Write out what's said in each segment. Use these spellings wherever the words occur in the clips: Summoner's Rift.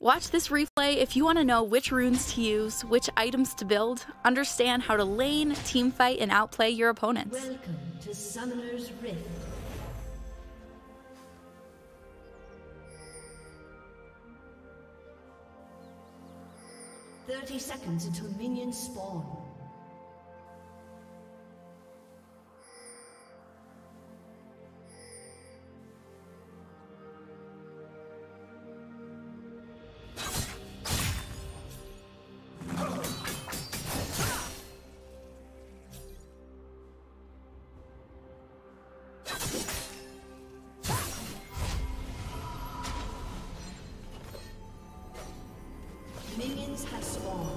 Watch this replay if you want to know which runes to use, which items to build, understand how to lane, teamfight, and outplay your opponents. Welcome to Summoner's Rift. Thirty seconds until minions spawn. Has spawned.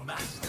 our master.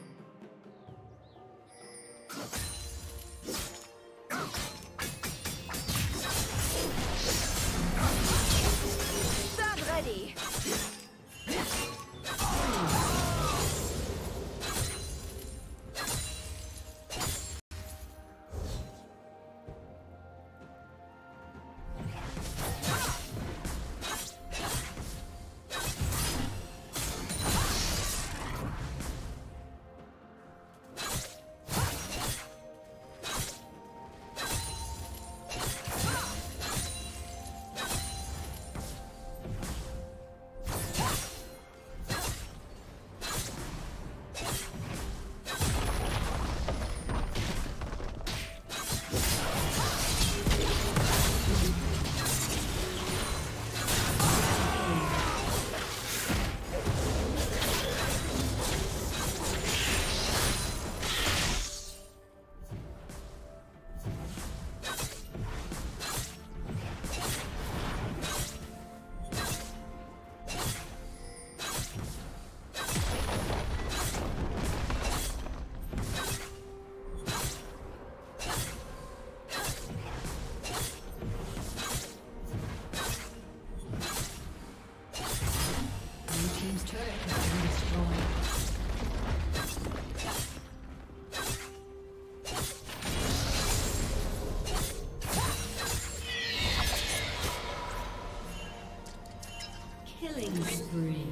Killing spree.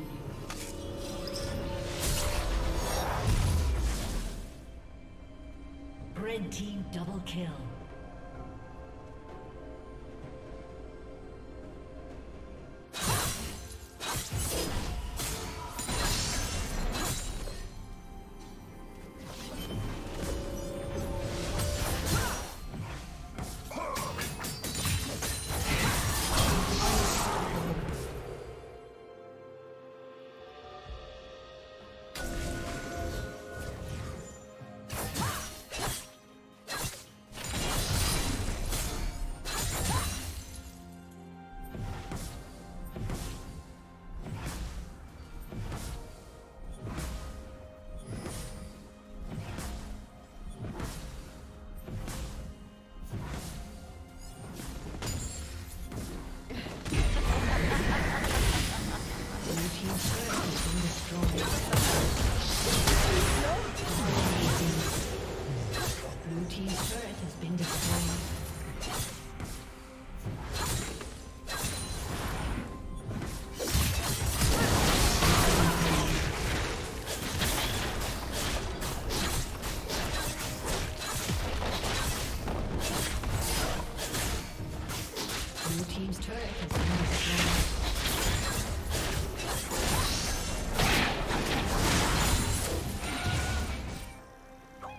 Red team double kill. Blue team's turret has been destroyed.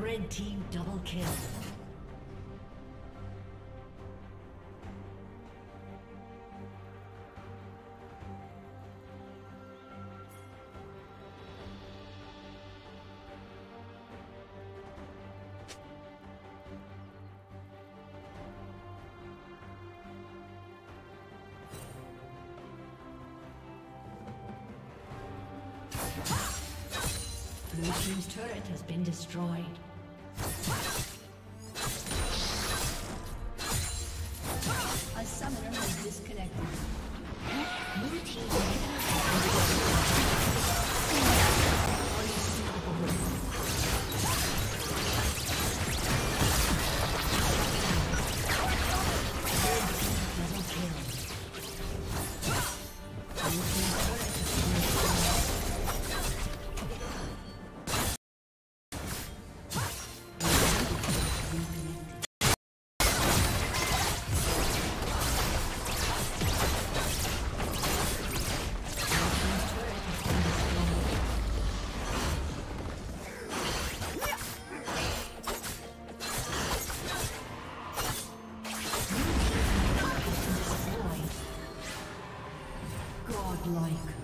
Red team double kill. Blue team's turret has been destroyed. A summoner has disconnected. Like